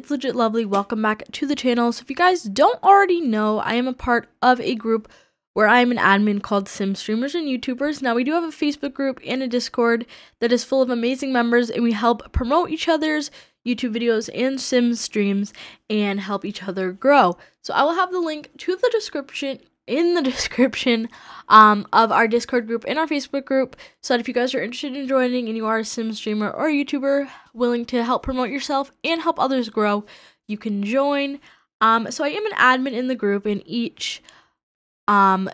it's LegitLovely. Welcome back to the channel. So if you guys don't already know, I am a part of a group where I am an admin called Sim Streamers and YouTubers. Now we do have a Facebook group and a Discord that is full of amazing members, and we help promote each other's YouTube videos and Sims streams and help each other grow. So I will have the link to the description of our Discord group and our Facebook group, so that if you guys are interested in joining and you are a Sim streamer or a YouTuber willing to help promote yourself and help others grow, you can join. So I am an admin in the group, and each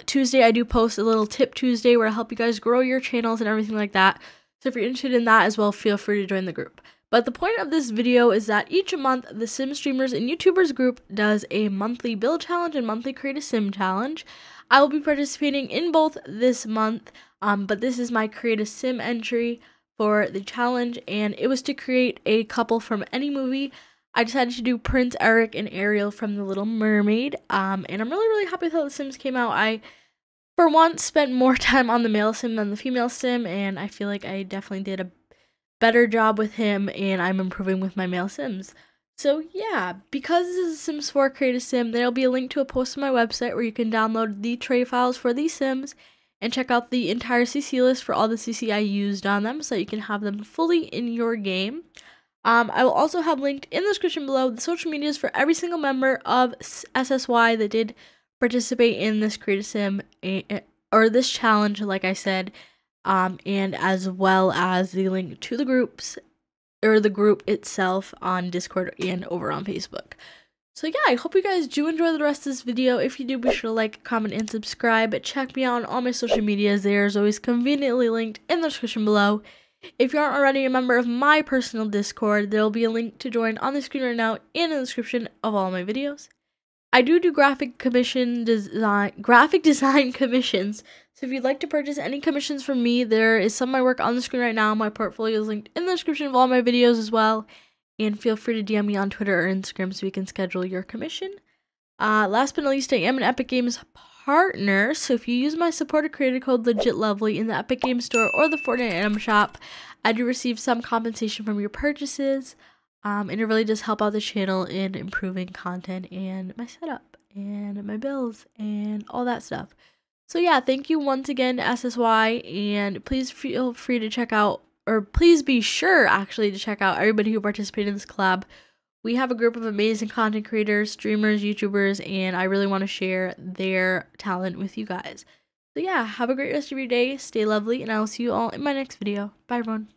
Tuesday I do post a little tip Tuesday where I help you guys grow your channels and everything like that. So if you're interested in that as well, feel free to join the group. But the point of this video is that each month, the Sim Streamers and YouTubers group does a monthly build challenge and monthly create a sim challenge. I will be participating in both this month, but this is my create a sim entry for the challenge, and it was to create a couple from any movie. I decided to do Prince Eric and Ariel from The Little Mermaid, and I'm really happy with how The Sims came out. I, for once, spent more time on the male sim than the female sim, and I feel like I definitely did a better job with him, and I'm improving with my male sims. So yeah, because this is a Sims 4 create a sim, there'll be a link to a post on my website where you can download the tray files for these sims and check out the entire CC list for all the CC I used on them, so that you can have them fully in your game. I will also have linked in the description below the social medias for every single member of SSY that did participate in this create a sim or this challenge, like I said. And as well as the link to the groups, or the group itself, on Discord and over on Facebook. So yeah, I hope you guys do enjoy the rest of this video. If you do, be sure to like, comment, and subscribe. Check me out on all my social medias. They are always conveniently linked in the description below. If you aren't already a member of my personal Discord, there will be a link to join on the screen right now and in the description of all my videos. I do graphic design commissions, so if you'd like to purchase any commissions from me, there is some of my work on the screen right now. My portfolio is linked in the description of all my videos as well, and feel free to DM me on Twitter or Instagram so we can schedule your commission. Last but not least, I am an Epic Games partner, so if you use my supporter creator code LegitLovely in the Epic Games store or the Fortnite item shop, I do receive some compensation from your purchases. And it really does help out the channel in improving content and my setup and my bills and all that stuff. So yeah, thank you once again to SSY, and please feel free to check out, or please be sure actually to check out everybody who participated in this collab. We have a group of amazing content creators, streamers, YouTubers, and I really want to share their talent with you guys. So yeah, have a great rest of your day, stay lovely, and I will see you all in my next video. Bye everyone.